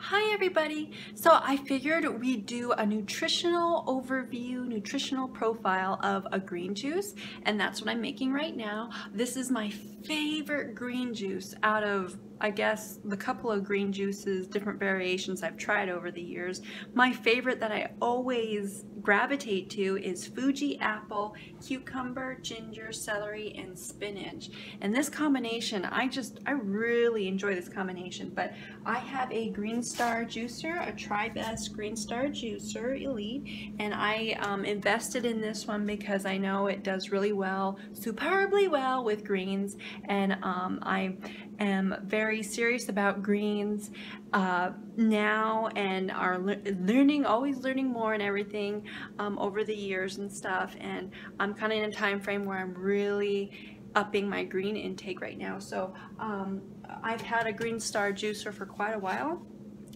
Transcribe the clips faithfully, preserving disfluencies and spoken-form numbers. Hi everybody! So I figured we'd do a nutritional overview, nutritional profile of a green juice, and that's what I'm making right now. This is my favorite green juice out of, I guess, the couple of green juices, different variations I've tried over the years. My favorite that I always gravitate to is Fuji apple, cucumber, ginger, celery, and spinach. And this combination, I just, I really enjoy this combination, but I have a Green Star Juicer, a Tribest Green Star Juicer Elite, and I um, invested in this one because I know it does really well, superbly well with greens, and um, I am very serious about greens uh, now and are le learning, always learning more and everything um, over the years and stuff, and I'm kind of in a time frame where I'm really upping my green intake right now. So um, I've had a Green Star Juicer for quite a while,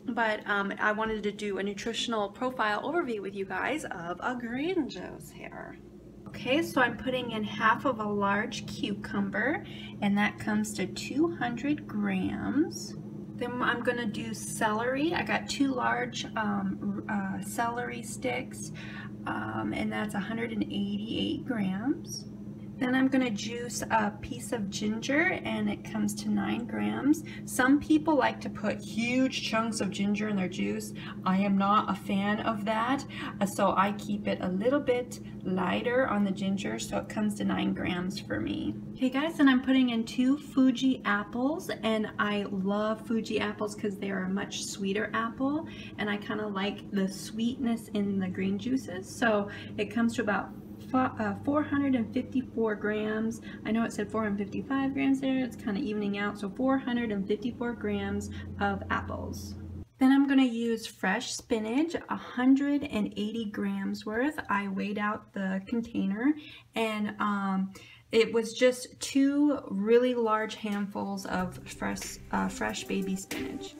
but um, I wanted to do a nutritional profile overview with you guys of a green juice here. Okay, so I'm putting in half of a large cucumber, and that comes to two hundred grams. Then I'm gonna do celery. I got two large um, uh, celery sticks, um, and that's one hundred eighty-eight grams. Then I'm gonna juice a piece of ginger, and it comes to nine grams. Some people like to put huge chunks of ginger in their juice. I am not a fan of that, so I keep it a little bit lighter on the ginger, so it comes to nine grams for me. Okay guys, and I'm putting in two Fuji apples, and I love Fuji apples because they are a much sweeter apple, and I kind of like the sweetness in the green juices, so it comes to about Uh, four hundred fifty-four grams. I know it said four hundred fifty-five grams there, it's kind of evening out, so four hundred fifty-four grams of apples. Then I'm going to use fresh spinach, one hundred eighty grams worth. I weighed out the container, and um, it was just two really large handfuls of fresh, uh, fresh baby spinach.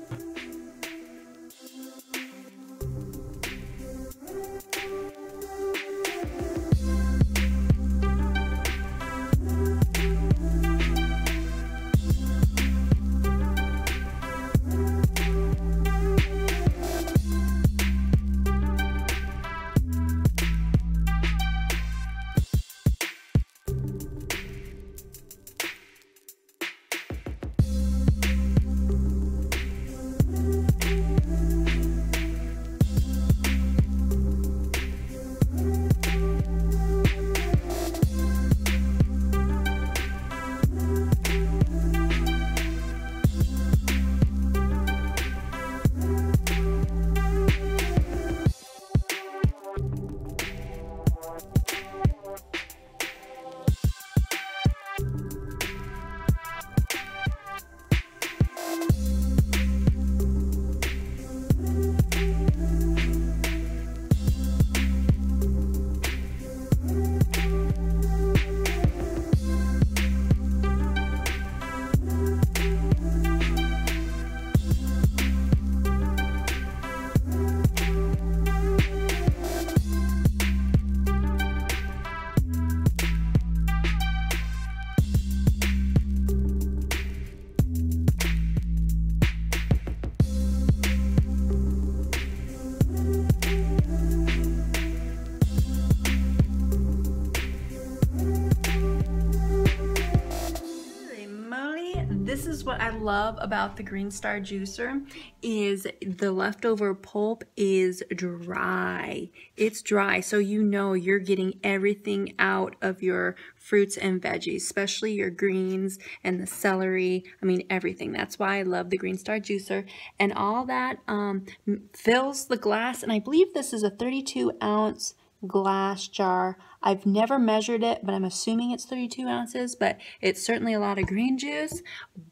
This is what I love about the Green Star Juicer, is the leftover pulp is dry. It's dry, so you know you're getting everything out of your fruits and veggies, especially your greens and the celery. I mean, everything. That's why I love the Green Star Juicer. And all that um, fills the glass, and I believe this is a thirty-two ounce glass jar. I've never measured it, but I'm assuming it's thirty-two ounces, but it's certainly a lot of green juice,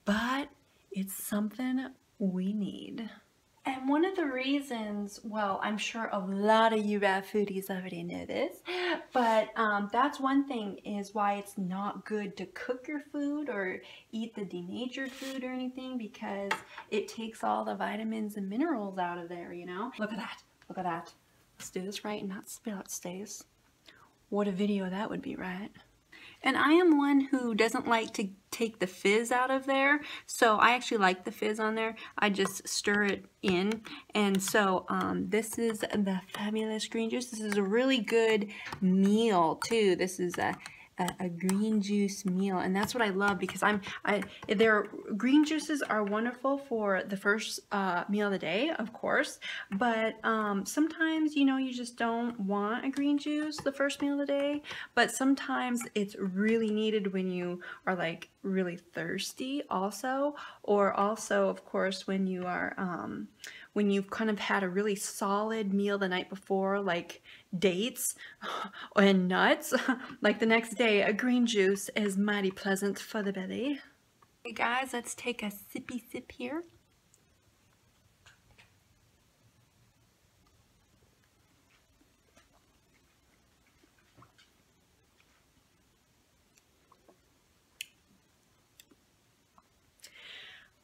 but it's something we need. And one of the reasons, well, I'm sure a lot of you raw foodies already know this, but um, that's one thing is why it's not good to cook your food or eat the denatured food or anything, because it takes all the vitamins and minerals out of there, you know? Look at that, look at that. Let's do this right and not spill it, Stace. What a video that would be, right? And I am one who doesn't like to take the fizz out of there, so I actually like the fizz on there. I just stir it in. And so um, this is the fabulous green juice. This is a really good meal too. This is a a green juice meal, and that's what I love, because I'm I there green juices are wonderful for the first uh, meal of the day, of course, but um, sometimes, you know, you just don't want a green juice the first meal of the day, but sometimes it's really needed when you are like really thirsty also, or also of course when you are um, when you've kind of had a really solid meal the night before, like dates and nuts, like the next day, a green juice is mighty pleasant for the belly. Hey guys, let's take a sippy sip here.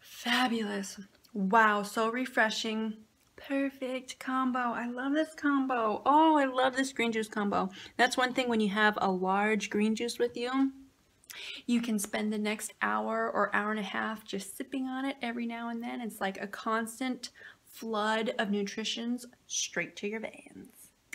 Fabulous. Wow, so refreshing. Perfect combo. I love this combo. Oh, I love this green juice combo. That's one thing, when you have a large green juice with you, you can spend the next hour or hour and a half just sipping on it every now and then. It's like a constant flood of nutrients straight to your veins.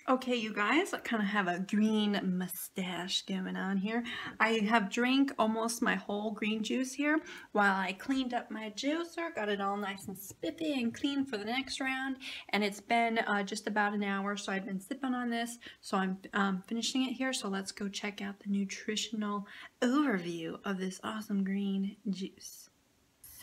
Okay, you guys, I kind of have a green mustache going on here. I have drank almost my whole green juice here while I cleaned up my juicer, got it all nice and spiffy and clean for the next round, and it's been uh, just about an hour, so I've been sipping on this, so I'm um, finishing it here, so let's go check out the nutritional overview of this awesome green juice.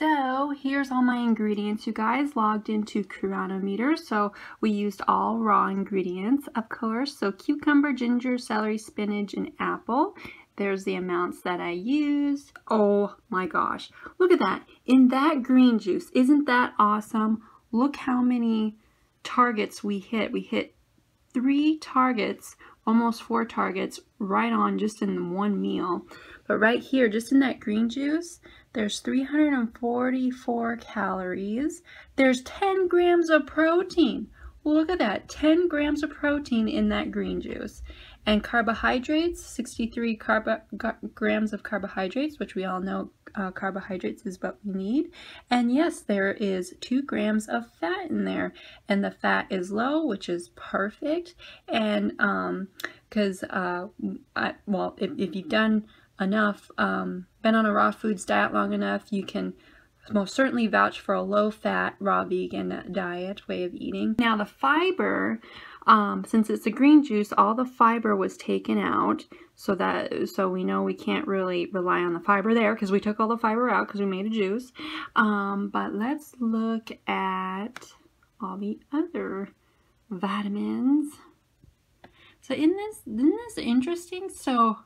So here's all my ingredients, you guys, logged into Cronometer. So we used all raw ingredients, of course. So cucumber, ginger, celery, spinach, and apple. There's the amounts that I used. Oh my gosh, look at that. In that green juice, isn't that awesome? Look how many targets we hit. We hit three targets, almost four targets, right on just in one meal. But right here, just in that green juice, there's three hundred forty-four calories. There's ten grams of protein. Look at that, ten grams of protein in that green juice. And carbohydrates, sixty-three carbo grams of carbohydrates, which we all know uh, carbohydrates is what we need. And yes, there is two grams of fat in there. And the fat is low, which is perfect. And um, because, uh, I, well, if, if you've done enough, um, been on a raw foods diet long enough, you can most certainly vouch for a low-fat, raw vegan diet way of eating. Now the fiber, um, since it's a green juice, all the fiber was taken out, so that so we know we can't really rely on the fiber there, because we took all the fiber out because we made a juice. Um, but let's look at all the other vitamins. So in this, isn't this interesting? So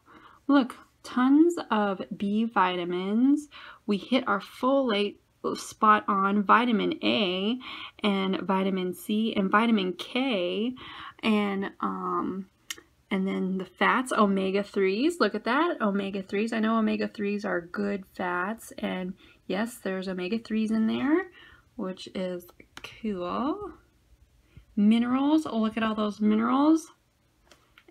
look. Tons of B vitamins. We hit our folate spot on. Vitamin A and vitamin C and vitamin K, and um and then the fats, omega threes. Look at that, omega threes. I know omega threes are good fats, and yes, there's omega threes in there, which is cool. Minerals, oh, look at all those minerals.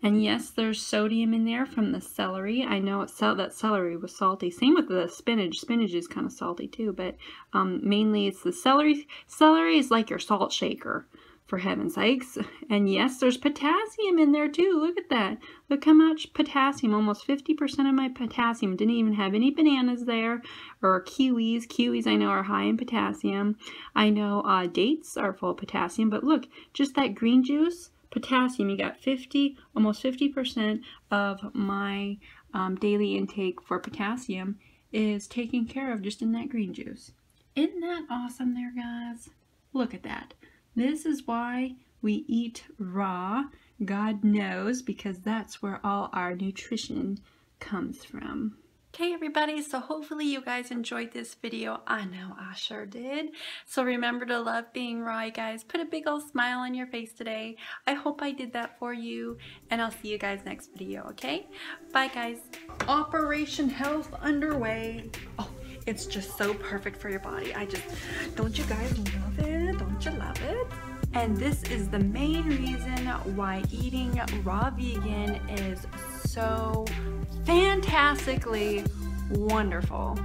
And yes, there's sodium in there from the celery. I know it's, that celery was salty. Same with the spinach. Spinach is kind of salty too, but um, mainly it's the celery. Celery is like your salt shaker, for heaven's sakes. And yes, there's potassium in there too. Look at that. Look how much potassium. Almost fifty percent of my potassium. Didn't even have any bananas there or kiwis. Kiwis I know are high in potassium. I know uh, dates are full of potassium, but look, just that green juice. Potassium, you got fifty, almost fifty percent of my um, daily intake for potassium is taken care of just in that green juice. Isn't that awesome there, guys? Look at that. This is why we eat raw, God knows, because that's where all our nutrition comes from. Okay, everybody, so hopefully you guys enjoyed this video. I know I sure did. So remember to love being raw, you guys. Put a big old smile on your face today. I hope I did that for you, and I'll see you guys next video, okay? Bye, guys. Operation Health underway. Oh, it's just so perfect for your body. I just, don't you guys love it? Don't you love it? And this is the main reason why eating raw vegan is so so fantastically wonderful.